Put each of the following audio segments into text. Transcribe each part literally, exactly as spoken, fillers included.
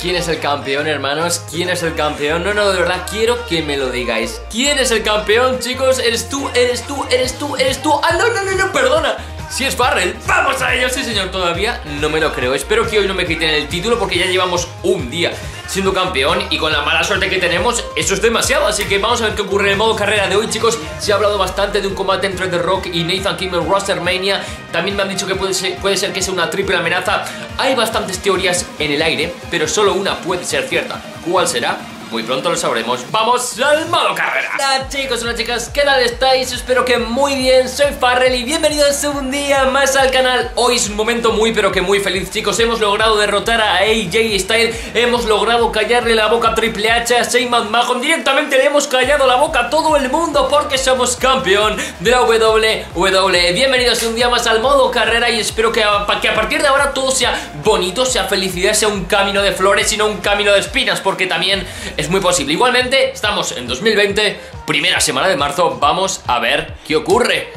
¿Quién es el campeón, hermanos? ¿Quién es el campeón? No, no, de verdad, quiero que me lo digáis. ¿Quién es el campeón, chicos? ¿Eres tú? ¿Eres tú? ¿Eres tú? ¿Eres tú? ¡Ah, no, no, no, no! ¡Perdona! Si es Farrell, ¡vamos a ello! Sí, señor, todavía no me lo creo. Espero que hoy no me quiten el título porque ya llevamos un día siendo campeón y con la mala suerte que tenemos, eso es demasiado. Así que vamos a ver qué ocurre en el modo carrera de hoy, chicos. Se ha hablado bastante de un combate entre The Rock y Nathan Kimmel en Rostermania. También me han dicho que puede ser, puede ser que sea una triple amenaza. Hay bastantes teorías en el aire, pero solo una puede ser cierta. ¿Cuál será? Muy pronto lo sabremos. ¡Vamos al modo carrera! Hola chicos, hola chicas, ¿qué tal estáis? Espero que muy bien, soy Farrell y bienvenidos un día más al canal. Hoy es un momento muy pero que muy feliz, chicos. Hemos logrado derrotar a A J Style, hemos logrado callarle la boca a Triple H, a Shane McMahon. Directamente le hemos callado la boca a todo el mundo porque somos campeón de la W W E. Bienvenidos un día más al modo carrera y espero que a, que a partir de ahora todo sea bonito, sea felicidad, sea un camino de flores y no un camino de espinas, porque también es muy posible. Igualmente, estamos en dos mil veinte, primera semana de marzo. Vamos a ver qué ocurre.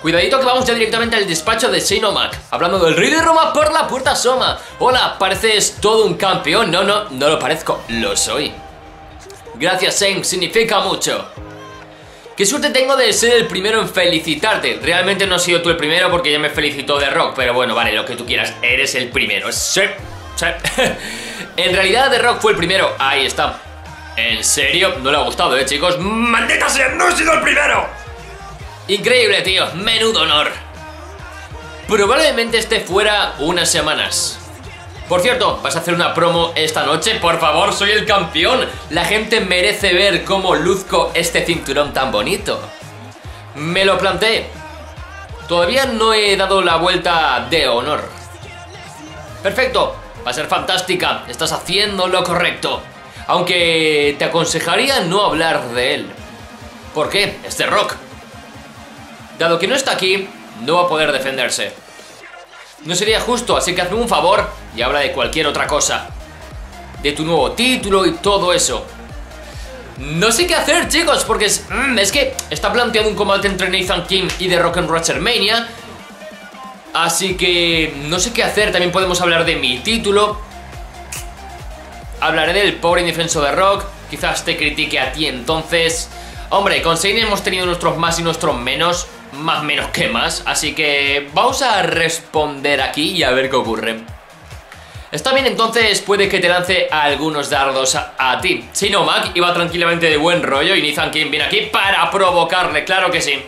Cuidadito que vamos ya directamente al despacho de Shane O'Mac. Hablando del Rey de Roma, por la puerta asoma. Hola, pareces todo un campeón. No, no, no lo parezco, lo soy. Gracias, Shane, significa mucho. Qué suerte tengo de ser el primero en felicitarte. Realmente no has sido tú el primero porque ya me felicitó The Rock, pero bueno, vale, lo que tú quieras, eres el primero. Sí, sí. En realidad The Rock fue el primero. Ahí está. En serio, no le ha gustado, eh, chicos. ¡Maldita sea! ¡No he sido el primero! Increíble, tío. Menudo honor. Probablemente esté fuera unas semanas. Por cierto, ¿vas a hacer una promo esta noche? Por favor, soy el campeón. La gente merece ver cómo luzco este cinturón tan bonito. Me lo planteé. Todavía no he dado la vuelta de honor. Perfecto. Va a ser fantástica. Estás haciendo lo correcto. Aunque te aconsejaría no hablar de él. ¿Por qué? Es The Rock. Dado que no está aquí, no va a poder defenderse. No sería justo, así que hazme un favor y habla de cualquier otra cosa. De tu nuevo título y todo eso. No sé qué hacer, chicos, porque es, mmm, es que está planteado un combate entre Nathan King y The Rock en WrestleMania. Así que no sé qué hacer. También podemos hablar de mi título. Hablaré del pobre indefenso de Rock. Quizás te critique a ti entonces. Hombre, con Shane hemos tenido nuestros más y nuestros menos. Más menos que más. Así que vamos a responder aquí y a ver qué ocurre. Está bien, entonces puede que te lance algunos dardos a, a ti. Si no, Mac iba tranquilamente de buen rollo y Nathan King viene aquí para provocarle. Claro que sí.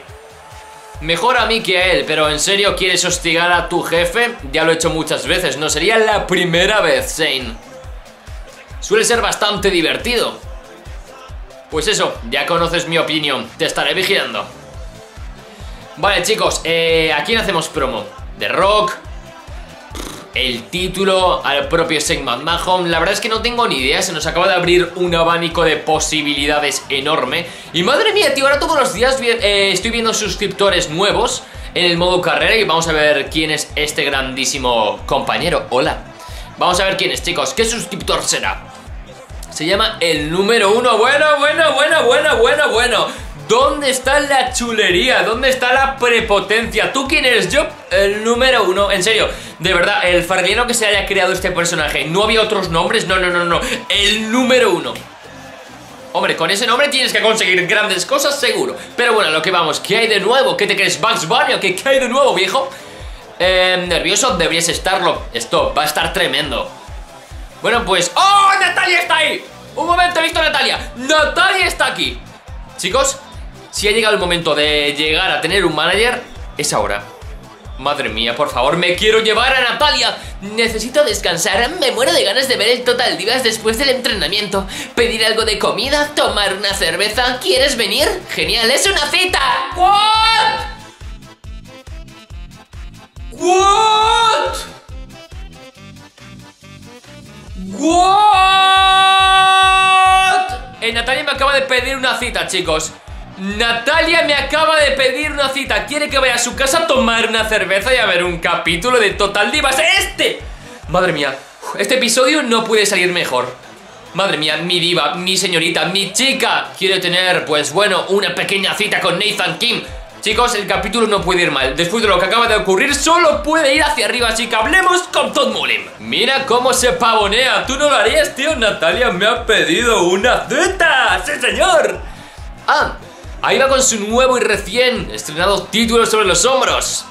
Mejor a mí que a él, pero ¿en serio quieres hostigar a tu jefe? Ya lo he hecho muchas veces, no sería la primera vez, Shane. Suele ser bastante divertido. Pues eso, ya conoces mi opinión. Te estaré vigilando. Vale, chicos, eh, ¿a quién hacemos promo? The Rock, el título, al propio Shane McMahon. La verdad es que no tengo ni idea. Se nos acaba de abrir un abanico de posibilidades enorme. Y madre mía, tío, ahora todos los días eh, estoy viendo suscriptores nuevos en el modo carrera. Y vamos a ver quién es este grandísimo compañero. Hola. Vamos a ver quién es, chicos. ¿Qué suscriptor será? Se llama el número uno. Bueno, bueno, bueno, bueno, bueno, bueno. ¿Dónde está la chulería? ¿Dónde está la prepotencia? ¿Tú quién eres? Yo, el número uno. En serio, de verdad, el farreliano que se haya creado este personaje. No había otros nombres. No, no, no, no. El número uno. Hombre, con ese nombre tienes que conseguir grandes cosas, seguro. Pero bueno, lo que vamos. ¿Qué hay de nuevo? ¿Qué te crees, Bugs Bunny? ¿O qué, qué hay de nuevo, viejo? Eh, nervioso, deberías estarlo. Esto va a estar tremendo. Bueno, pues... ¡Oh! ¡Natalia está ahí! Un momento, he visto a Natalia. ¡Natalia está aquí! Chicos, si ha llegado el momento de llegar a tener un manager, es ahora. Madre mía, por favor, me quiero llevar a Natalia. Necesito descansar, me muero de ganas de ver el Total Divas después del entrenamiento. Pedir algo de comida, tomar una cerveza. ¿Quieres venir? Genial, es una cita. ¿What? What? What? Eh, Natalia me acaba de pedir una cita, chicos. Natalia me acaba de pedir una cita. Quiere que vaya a su casa a tomar una cerveza y a ver un capítulo de Total Divas. ¡Este! Madre mía, este episodio no puede salir mejor. Madre mía, mi diva, mi señorita, mi chica quiere tener, pues bueno, una pequeña cita con Nathan King. Chicos, el capítulo no puede ir mal. Después de lo que acaba de ocurrir, solo puede ir hacia arriba. Así que hablemos con Todd Mullin. Mira cómo se pavonea. Tú no lo harías, tío. Natalia me ha pedido una zeta. ¡Sí, señor! Ah, ahí va con su nuevo y recién estrenado título sobre los hombros.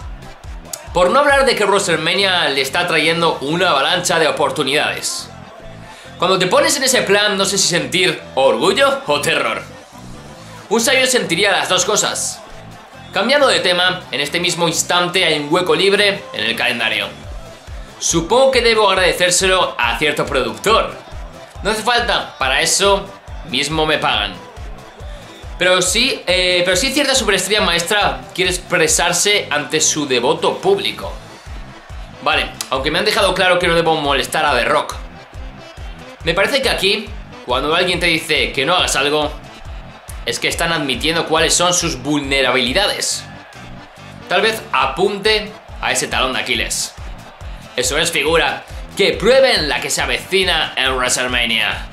Por no hablar de que WrestleMania le está trayendo una avalancha de oportunidades. Cuando te pones en ese plan, no sé si sentir orgullo o terror. Un sabio sentiría las dos cosas. Cambiando de tema, en este mismo instante hay un hueco libre en el calendario. Supongo que debo agradecérselo a cierto productor. No hace falta, para eso mismo me pagan. Pero sí, eh, pero sí cierta superestrella maestra quiere expresarse ante su devoto público. Vale, aunque me han dejado claro que no debo molestar a The Rock. Me parece que aquí, cuando alguien te dice que no hagas algo, es que están admitiendo cuáles son sus vulnerabilidades. Tal vez apunte a ese talón de Aquiles. Eso es, figura. Que prueben la que se avecina en WrestleMania.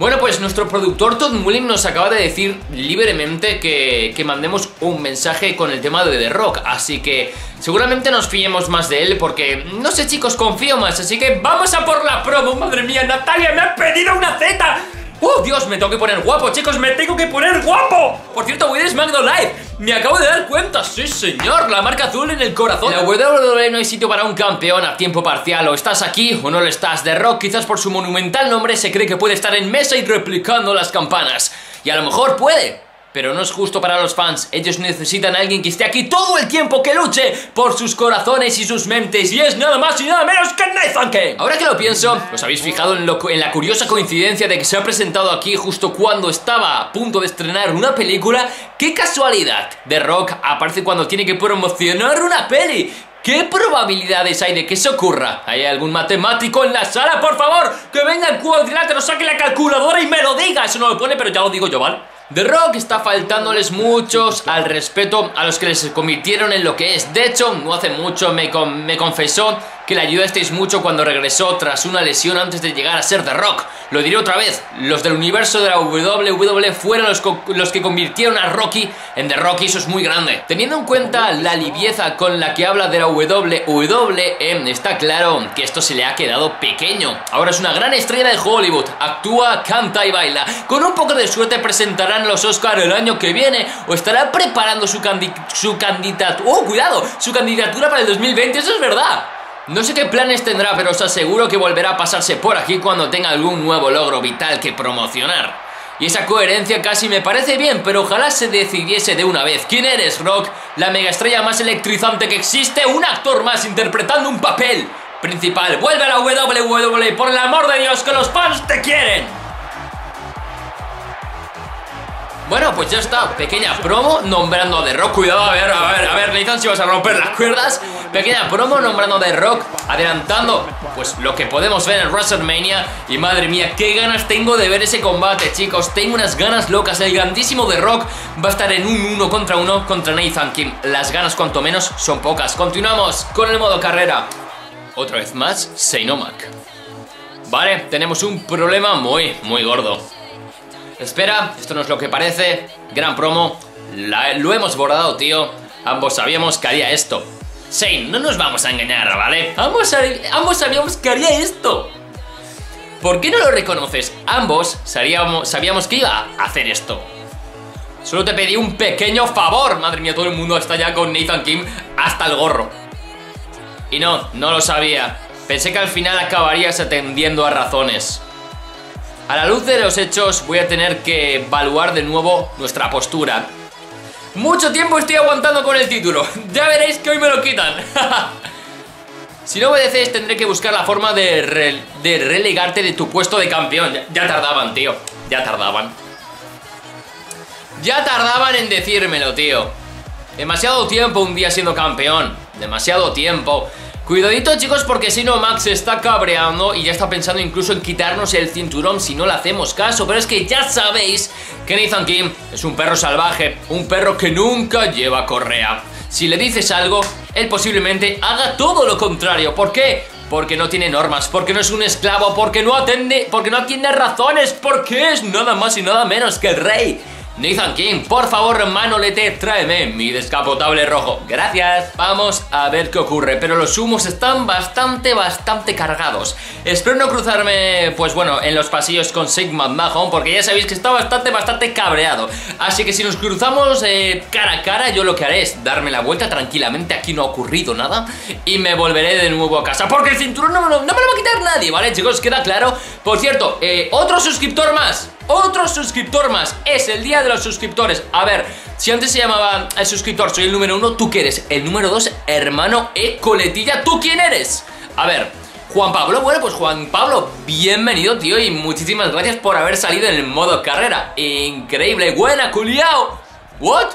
Bueno, pues nuestro productor Todd Mullin nos acaba de decir libremente que, que mandemos un mensaje con el tema de The Rock. Así que seguramente nos fiemos más de él porque, no sé chicos, confío más. Así que vamos a por la promo. Madre mía, Natalia me ha pedido una zeta. ¡Oh, Dios! Me tengo que poner guapo, chicos. ¡Me tengo que poner guapo! Por cierto, voy de SmackDown Live. Me acabo de dar cuenta. ¡Sí, señor! La marca azul en el corazón. En la W W E no hay sitio para un campeón a tiempo parcial. O estás aquí o no lo estás. The Rock, quizás por su monumental nombre, se cree que puede estar en mesa y replicando las campanas. Y a lo mejor puede. Pero no es justo para los fans. Ellos necesitan a alguien que esté aquí todo el tiempo, que luche por sus corazones y sus mentes. Y es nada más y nada menos que Nathan King. Ahora que lo pienso, ¿os habéis fijado en, lo, en la curiosa coincidencia de que se ha presentado aquí justo cuando estaba a punto de estrenar una película? ¡Qué casualidad! The Rock aparece cuando tiene que promocionar una peli. ¿Qué probabilidades hay de que eso ocurra? ¿Hay algún matemático en la sala? ¡Por favor! ¡Que venga el cuadrilátero, saque la calculadora y me lo diga! Eso no lo pone, pero ya lo digo yo, ¿vale? The Rock está faltándoles muchos al respeto a los que les convirtieron en lo que es. De hecho, no hace mucho me, con, me confesó que le ayudasteis mucho cuando regresó tras una lesión antes de llegar a ser The Rock. Lo diré otra vez, los del universo de la W W E fueron los, los que convirtieron a Rocky en The Rock, y eso es muy grande. Teniendo en cuenta la livieza con la que habla de la W W E, está claro que esto se le ha quedado pequeño. Ahora es una gran estrella de Hollywood, actúa, canta y baila. Con un poco de suerte presentará los Oscars el año que viene, o estará preparando su, candi su candidatura. ¡Oh, cuidado! Su candidatura para el dos mil veinte, eso es verdad. No sé qué planes tendrá, pero os aseguro que volverá a pasarse por aquí cuando tenga algún nuevo logro vital que promocionar. Y esa coherencia casi me parece bien, pero ojalá se decidiese de una vez. ¿Quién eres, Rock? La megaestrella más electrizante que existe, un actor más interpretando un papel principal. Vuelve a la W W E, por el amor de Dios, que los fans te quieren. Bueno, pues ya está, pequeña promo nombrando a The Rock. Cuidado, a ver, a ver, a ver, Nathan, si vas a romper las cuerdas. Pequeña promo nombrando a The Rock, adelantando pues lo que podemos ver en WrestleMania. Y madre mía, qué ganas tengo de ver ese combate, chicos. Tengo unas ganas locas. El grandísimo The Rock va a estar en un uno contra uno contra Nathan King. Las ganas, cuanto menos, son pocas. Continuamos con el modo carrera. Otra vez más, Seinomac. Vale, tenemos un problema muy, muy gordo. Espera, esto no es lo que parece. Gran promo. La, lo hemos bordado, tío. Ambos sabíamos que haría esto. Shane, no nos vamos a engañar, ¿vale? Ambos, ambos sabíamos que haría esto. ¿Por qué no lo reconoces? Ambos sabíamos, sabíamos que iba a hacer esto. Solo te pedí un pequeño favor. Madre mía, todo el mundo está ya con Nathan King hasta el gorro. Y no, no lo sabía. Pensé que al final acabarías atendiendo a razones. A la luz de los hechos voy a tener que evaluar de nuevo nuestra postura. Mucho tiempo estoy aguantando con el título. Ya veréis que hoy me lo quitan. Si no obedecéis tendré que buscar la forma de, re de relegarte de tu puesto de campeón. Ya, ya tardaban, tío. Ya tardaban. Ya tardaban en decírmelo, tío. Demasiado tiempo un día siendo campeón. Demasiado tiempo. Cuidadito, chicos, porque si no, Max se está cabreando y ya está pensando incluso en quitarnos el cinturón si no le hacemos caso. Pero es que ya sabéis que Nathan King es un perro salvaje, un perro que nunca lleva correa. Si le dices algo, él posiblemente haga todo lo contrario. ¿Por qué? Porque no tiene normas, porque no es un esclavo, porque no atiende, porque no atiende a razones, porque es nada más y nada menos que el rey Nathan King, por favor, Manolete, tráeme mi descapotable rojo. Gracias. Vamos a ver qué ocurre, pero los humos están bastante, bastante cargados. Espero no cruzarme, pues bueno, en los pasillos con Sigma Mahon, porque ya sabéis que está bastante, bastante cabreado. Así que si nos cruzamos eh, cara a cara, yo lo que haré es darme la vuelta tranquilamente, aquí no ha ocurrido nada, y me volveré de nuevo a casa, porque el cinturón no me lo, no me lo va a quitar nadie, ¿vale, chicos? Queda claro. Por cierto, eh, otro suscriptor más. Otro suscriptor más, es el día de los suscriptores. A ver, si antes se llamaba el suscriptor, soy el número uno, ¿tú qué eres? El número dos, hermano E. Coletilla, ¿tú quién eres? A ver, Juan Pablo, bueno, pues Juan Pablo, bienvenido, tío, y muchísimas gracias por haber salido en el modo carrera. Increíble, buena, culiao. ¿What?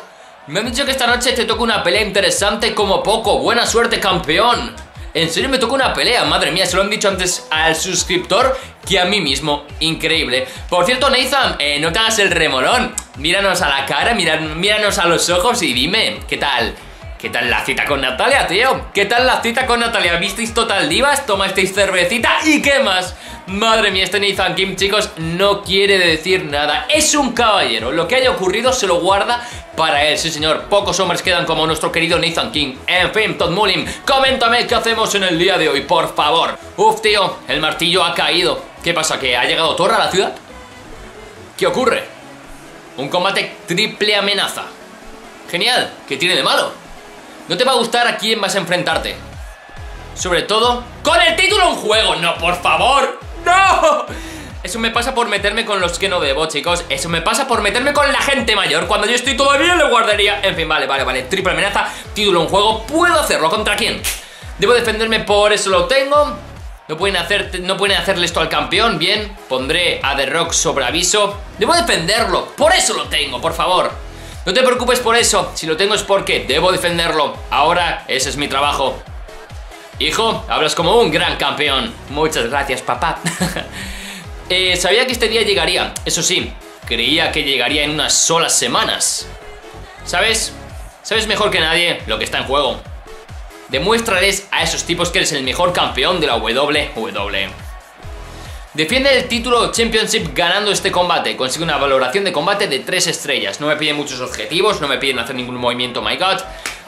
Me han dicho que esta noche te toca una pelea interesante como poco. Buena suerte, campeón. En serio, me toca una pelea, madre mía, se lo han dicho antes al suscriptor que a mí mismo, increíble. Por cierto, Nathan, eh, no te hagas el remolón, míranos a la cara, míranos a los ojos y dime, ¿qué tal? ¿Qué tal la cita con Natalia, tío? ¿Qué tal la cita con Natalia? ¿Visteis Total Divas? ¿Tomasteis cervecita? ¿Y qué más? Madre mía, este Nathan Kim, chicos, no quiere decir nada. Es un caballero. Lo que haya ocurrido se lo guarda para él. Sí, señor. Pocos hombres quedan como nuestro querido Nathan King. En fin, Todd Mullin, coméntame qué hacemos en el día de hoy, por favor. Uf, tío, el martillo ha caído. ¿Qué pasa? ¿Que ha llegado Thor a la ciudad? ¿Qué ocurre? Un combate triple amenaza. Genial. ¿Qué tiene de malo? No te va a gustar a quién vas a enfrentarte. Sobre todo con el título en juego. No, por favor. ¡No! Eso me pasa por meterme con los que no debo, chicos. Eso me pasa por meterme con la gente mayor cuando yo estoy todavía en la guardería. En fin, vale, vale, vale. Triple amenaza, título en juego. ¿Puedo hacerlo? ¿Contra quién? Debo defenderme, por eso lo tengo. No pueden, hacer, no pueden hacerle esto al campeón. Bien, pondré a The Rock sobre aviso. Debo defenderlo, por eso lo tengo, por favor. No te preocupes por eso. Si lo tengo es porque debo defenderlo. Ahora ese es mi trabajo. Hijo, hablas como un gran campeón. Muchas gracias, papá. eh, sabía que este día llegaría. Eso sí, creía que llegaría en unas solas semanas. ¿Sabes? Sabes mejor que nadie lo que está en juego. Demuéstrales a esos tipos que eres el mejor campeón de la doble u doble u E. Defiende el título Championship ganando este combate. Consigue una valoración de combate de tres estrellas. No me piden muchos objetivos, no me piden hacer ningún movimiento, my god.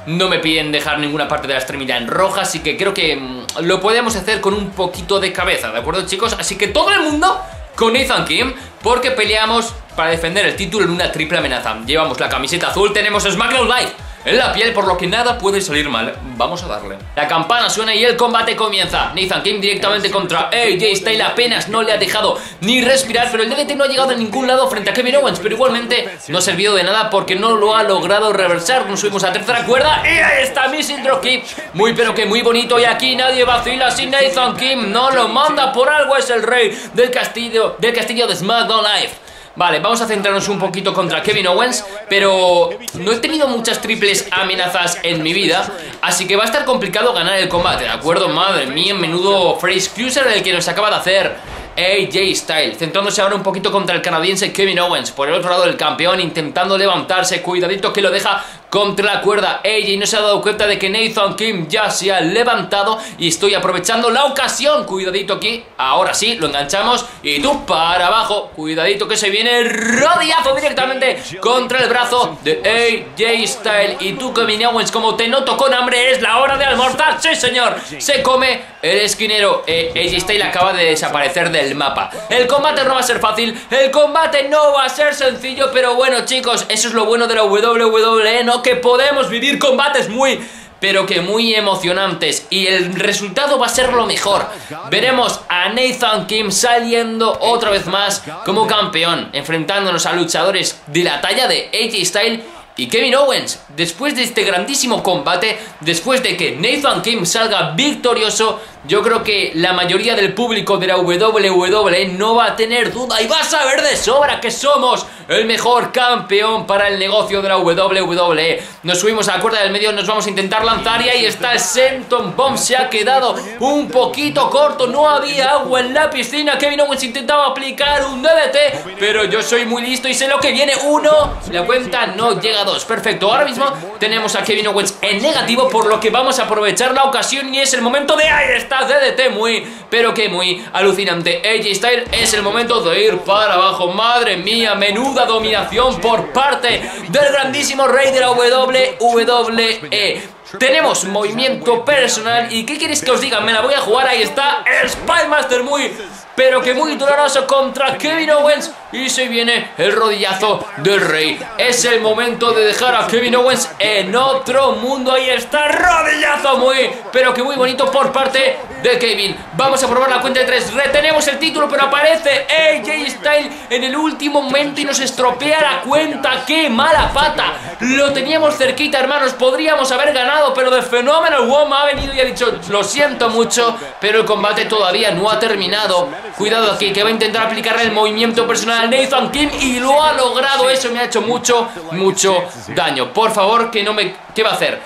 No me piden dejar ninguna parte de la extremidad en roja, así que creo que lo podemos hacer con un poquito de cabeza, ¿de acuerdo, chicos? Así que todo el mundo con Nathan Kim, porque peleamos para defender el título en una triple amenaza. Llevamos la camiseta azul, tenemos SmackDown Live en la piel, por lo que nada puede salir mal. Vamos a darle. La campana suena y el combate comienza. Nathan Kim directamente contra A J Style, apenas no le ha dejado ni respirar, pero el D D T no ha llegado a ningún lado frente a Kevin Owens, pero igualmente no ha servido de nada porque no lo ha logrado reversar. Nos subimos a tercera cuerda y ahí está Missing Dropkick, muy pero que muy bonito, y aquí nadie vacila. Si Nathan Kim no lo manda, por algo es el rey del castillo, del castillo de SmackDown Live. Vale, vamos a centrarnos un poquito contra Kevin Owens, pero no he tenido muchas triples amenazas en mi vida, así que va a estar complicado ganar el combate, ¿de acuerdo? Madre mía, menudo phrase cruiser el que nos acaba de hacer A J Style, centrándose ahora un poquito contra el canadiense Kevin Owens. Por el otro lado, el campeón intentando levantarse, cuidadito que lo deja contra la cuerda. A J no se ha dado cuenta de que Nathan Kim ya se ha levantado y estoy aprovechando la ocasión. Cuidadito aquí, ahora sí, lo enganchamos y tú para abajo. Cuidadito que se viene el rodillazo directamente contra el brazo de A J Style. Y tú, Kevin Owens, como te noto con hambre, es la hora de almorzar. Sí, señor, se come el esquinero. eh, A J Style acaba de desaparecer del mapa. El combate no va a ser fácil, el combate no va a ser sencillo, pero bueno, chicos, eso es lo bueno de la doble u doble u E, ¿no? Que podemos vivir combates muy, pero que muy emocionantes, y el resultado va a ser lo mejor. Veremos a Nathan Kim saliendo otra vez más como campeón, enfrentándonos a luchadores de la talla de A J Styles y Kevin Owens. Después de este grandísimo combate, después de que Nathan Kim salga victorioso, yo creo que la mayoría del público de la doble u doble u E no va a tener duda y va a saber de sobra que somos el mejor campeón para el negocio de la doble u doble u E. Nos subimos a la cuerda del medio, nos vamos a intentar lanzar y ahí está el Senton Bomb. Se ha quedado un poquito corto, no había agua en la piscina. Kevin Owens intentaba aplicar un D D T, pero yo soy muy listo y sé lo que viene. Uno, la cuenta no llega a dos. Perfecto, ahora mismo tenemos a Kevin Owens en negativo, por lo que vamos a aprovechar la ocasión y es el momento de... ¡Ahí está! D D T muy, pero que muy alucinante. A J Styles, es el momento de ir para abajo. Madre mía, menudo absoluta dominación por parte del grandísimo rey de la W W E. Tenemos movimiento personal. ¿Y qué queréis que os diga? Me la voy a jugar. Ahí está Spy Master, muy pero que muy doloroso contra Kevin Owens. Y se viene el rodillazo del rey. Es el momento de dejar a Kevin Owens en otro mundo. Ahí está, rodillazo muy pero que muy bonito por parte de Kevin. Vamos a probar la cuenta de tres. Retenemos el título, pero aparece A J Style en el último momento y nos estropea la cuenta. ¡Qué mala pata! Lo teníamos cerquita, hermanos. Podríamos haber ganado, pero de Phenomenal Forearm ha venido y ha dicho: lo siento mucho, pero el combate todavía no ha terminado. Cuidado aquí, que va a intentar aplicarle el movimiento personal a Nathan King y lo ha logrado. Eso me ha hecho mucho, mucho daño. Por favor, que no me... ¿Qué va a hacer?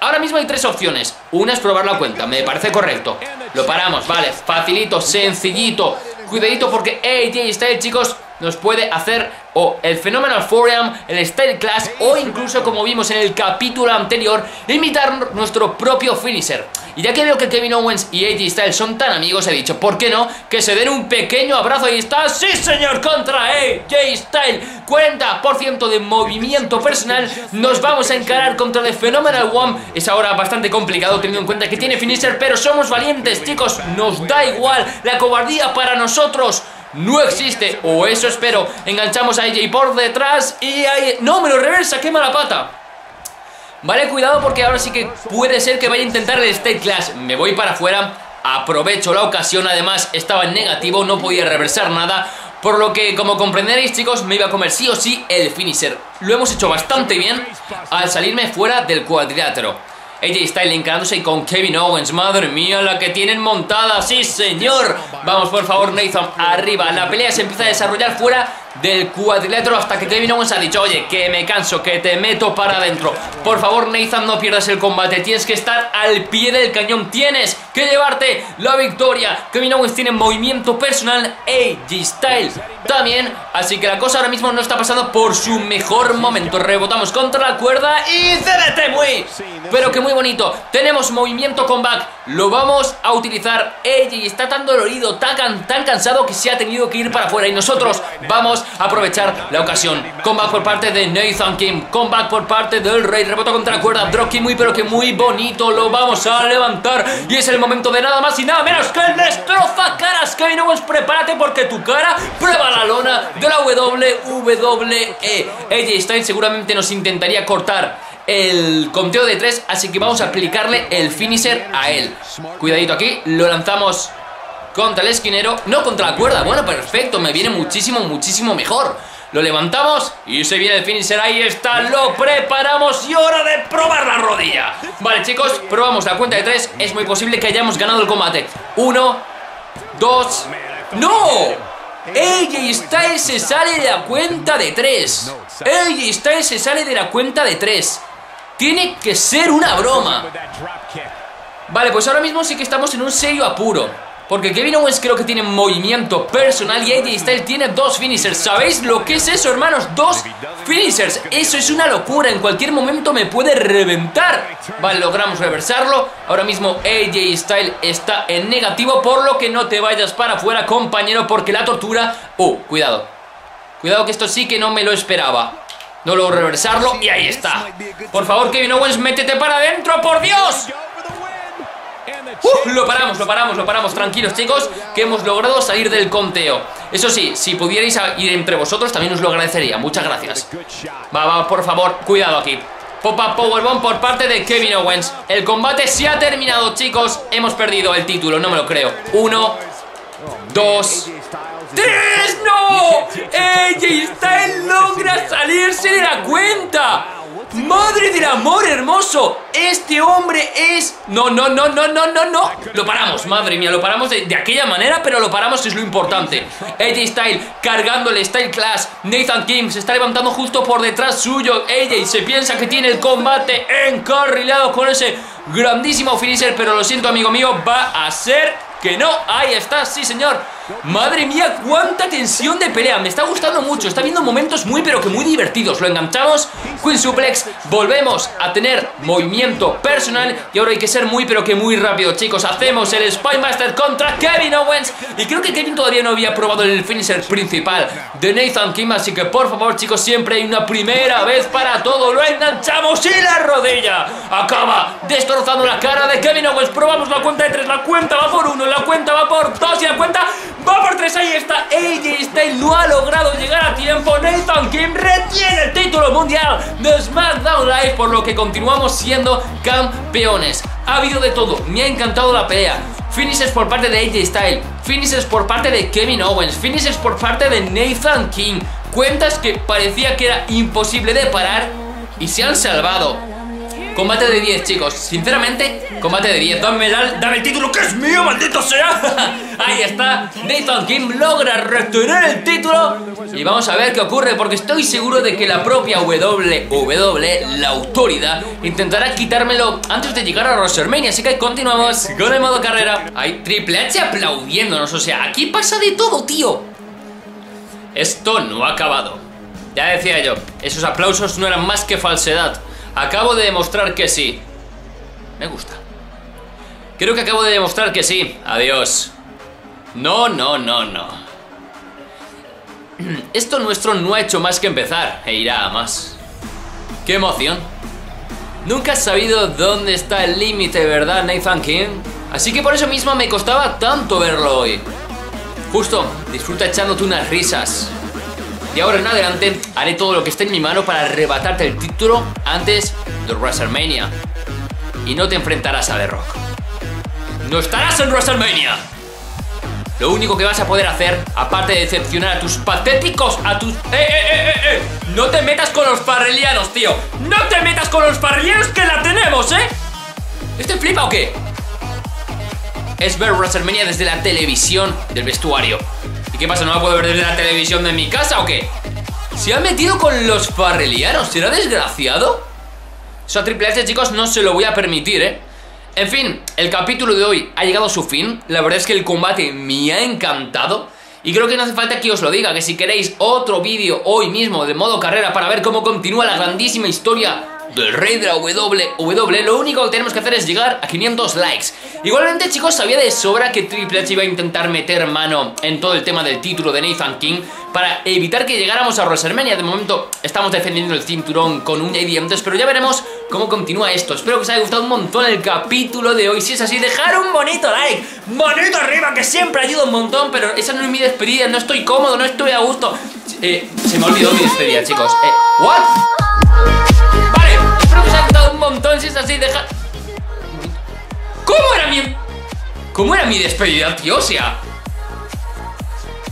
Ahora mismo hay tres opciones. Una es probar la cuenta, me parece correcto. Lo paramos, vale, facilito, sencillito. Cuidadito porque A J Style, chicos, nos puede hacer o el Phenomenal Forearm, el Style Clash o incluso, como vimos en el capítulo anterior, imitar nuestro propio finisher. Y ya que veo que Kevin Owens y A J Styles son tan amigos, he dicho, ¿por qué no? Que se den un pequeño abrazo. Ahí está, ¡sí señor! Contra A J Styles, cuarenta por ciento de movimiento personal. Nos vamos a encarar contra The Phenomenal Forearm. Es ahora bastante complicado teniendo en cuenta que tiene finisher, pero somos valientes, chicos. Nos da igual, la cobardía para nosotros no existe, o eso espero. Enganchamos a A J por detrás y ahí... ¡No, me lo reversa! ¡Qué mala pata! Vale, cuidado porque ahora sí que puede ser que vaya a intentar el Style Clash. Me voy para afuera, aprovecho la ocasión. Además, estaba en negativo, no podía reversar nada, por lo que, como comprenderéis, chicos, me iba a comer sí o sí el finisher. Lo hemos hecho bastante bien al salirme fuera del cuadrilátero. A J Styles encarándose con Kevin Owens. Madre mía, la que tienen montada. ¡Sí, señor! Vamos, por favor, Nathan, arriba. La pelea se empieza a desarrollar fuera del cuadrilátero hasta que Kevin Owens ha dicho: oye, que me canso, que te meto para adentro. Por favor, Nathan, no pierdas el combate. Tienes que estar al pie del cañón. Tienes que llevarte la victoria. Kevin Owens tiene movimiento personal, A J Styles también. Así que la cosa ahora mismo no está pasando por su mejor momento. Rebotamos contra la cuerda y C D T muy pero que muy bonito. Tenemos movimiento comeback, lo vamos a utilizar. A J está tan dolorido, tan, tan cansado que se ha tenido que ir para afuera y nosotros vamos a aprovechar la ocasión. Comeback por parte de Nathan King, comeback por parte del rey, reboto contra la cuerda, dropkick muy pero que muy bonito, lo vamos a levantar y es el momento de nada más y nada menos que el destroza caras. Kevin Owens, prepárate porque tu cara prueba la lona de la W W E. A J Styles seguramente nos intentaría cortar el conteo de tres, así que vamos a aplicarle el finisher a él. Cuidadito aquí, lo lanzamos contra el esquinero, no contra la cuerda. Bueno, perfecto, me viene muchísimo, muchísimo mejor. Lo levantamos y se viene el finisher, ahí está, lo preparamos y hora de probar la rodilla. Vale, chicos, probamos la cuenta de tres. Es muy posible que hayamos ganado el combate. Uno, dos... ¡No! A J Styles se sale de la cuenta de tres. A J Styles se sale de la cuenta de tres. Tiene que ser una broma. Vale, pues ahora mismo sí que estamos en un serio apuro, porque Kevin Owens creo que tiene movimiento personal y A J Styles tiene dos finishers. ¿Sabéis lo que es eso, hermanos? Dos finishers. Eso es una locura. En cualquier momento me puede reventar. Vale, logramos reversarlo. Ahora mismo A J Styles está en negativo, por lo que no te vayas para afuera, compañero, porque la tortura... Oh, cuidado. Cuidado que esto sí que no me lo esperaba. No logro reversarlo y ahí está. Por favor, Kevin Owens, métete para adentro, por Dios. Uh, lo paramos, lo paramos, lo paramos. Tranquilos, chicos, que hemos logrado salir del conteo. Eso sí, si pudierais ir entre vosotros también os lo agradecería, muchas gracias. Va, va, por favor, cuidado aquí. Pop-up Powerbomb por parte de Kevin Owens. El combate se ha terminado, chicos. Hemos perdido el título, no me lo creo. Uno, dos, tres, ¡no! A J Styles logra salirse de la cuenta. ¡Madre del amor hermoso! Este hombre es... No, no, no, no, no, no, no. Lo paramos, madre mía, lo paramos de, de aquella manera, pero lo paramos, es lo importante. A J Styles cargando el Style Clash. Nathan King se está levantando justo por detrás suyo. A J se piensa que tiene el combate encarrilado con ese grandísimo finisher, pero lo siento, amigo mío, va a ser que no. Ahí está, sí señor. Madre mía, cuánta tensión de pelea. Me está gustando mucho, está viendo momentos muy pero que muy divertidos. Lo enganchamos, Queen Suplex, volvemos a tener movimiento personal. Y ahora hay que ser muy pero que muy rápido, chicos. Hacemos el Spy Master contra Kevin Owens. Y creo que Kevin todavía no había probado el finisher principal de Nathan King. Así que por favor, chicos, siempre hay una primera vez para todo. Lo enganchamos y la rodilla acaba destrozando la cara de Kevin Owens. Probamos la cuenta de tres, la cuenta va por uno, la cuenta va por dos y la cuenta va por tres. Ahí está, A J Style no ha logrado llegar a tiempo. Nathan King retiene el título mundial de SmackDown Live, por lo que continuamos siendo campeones. Ha habido de todo, me ha encantado la pelea. Finishes por parte de A J Style, finishes por parte de Kevin Owens, finishes por parte de Nathan King. Cuentas que parecía que era imposible de parar y se han salvado. Combate de diez, chicos, sinceramente, combate de diez. Dame el, dame el título que es mío, maldito sea. Ahí está, Nathan King logra retener el título. Y vamos a ver qué ocurre, porque estoy seguro de que la propia W W E, la autoridad, intentará quitármelo antes de llegar a Rostermania. Así que continuamos con el modo carrera. Hay Triple H aplaudiéndonos, o sea, aquí pasa de todo, tío. Esto no ha acabado. Ya decía yo, esos aplausos no eran más que falsedad. Acabo de demostrar que sí. Me gusta. Creo que acabo de demostrar que sí. Adiós. No, no, no, no. Esto nuestro no ha hecho más que empezar e irá a más. ¡Qué emoción! Nunca has sabido dónde está el límite, ¿verdad, Nathan King? Así que por eso mismo me costaba tanto verlo hoy. Justo, disfruta echándote unas risas. Y ahora en adelante haré todo lo que esté en mi mano para arrebatarte el título antes de WrestleMania. Y no te enfrentarás a The Rock. ¡No estarás en WrestleMania! Lo único que vas a poder hacer, aparte de decepcionar a tus patéticos, a tus... ¡Eh, eh, eh, eh! eh! ¡No te metas con los Farrelianos, tío! ¡No te metas con los Farrelianos que la tenemos, eh! ¿Este flipa o qué? Es ver WrestleMania desde la televisión del vestuario. ¿Qué pasa? ¿No la puedo ver desde la televisión de mi casa o qué? ¿Se ha metido con los Farrelianos? ¿Será desgraciado? Eso a Triple H, chicos, no se lo voy a permitir, ¿eh? En fin, el capítulo de hoy ha llegado a su fin. La verdad es que el combate me ha encantado. Y creo que no hace falta que os lo diga, que si queréis otro vídeo hoy mismo de modo carrera para ver cómo continúa la grandísima historia del rey de la W W E, lo único que tenemos que hacer es llegar a quinientos likes. Igualmente, chicos, sabía de sobra que Triple H iba a intentar meter mano en todo el tema del título de Nathan King para evitar que llegáramos a WrestleMania. De momento estamos defendiendo el cinturón con uña y dientes, pero ya veremos cómo continúa esto. Espero que os haya gustado un montón el capítulo de hoy. Si es así, dejar un bonito like, bonito arriba, que siempre ayuda un montón. Pero esa no es mi despedida, no estoy cómodo, no estoy a gusto. eh, Se me olvidó mi despedida, chicos. eh, ¿What? Vale, espero que os haya gustado un montón. Si es así, dejar... ¿Cómo era mi... ¿Cómo era mi despedida, tío? O sea...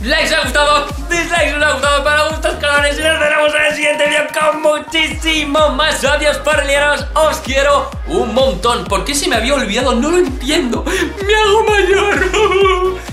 Likes os ha gustado, dislikes os ha gustado, para gustos colores, y nos veremos en el siguiente video con muchísimo más. Adiós, Farrelianos, os quiero un montón. ¿Por qué se me había olvidado? No lo entiendo. Me hago mayor.